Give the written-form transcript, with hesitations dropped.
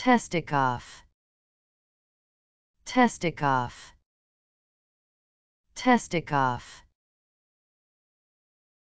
Testikov, Testikov, Testikov.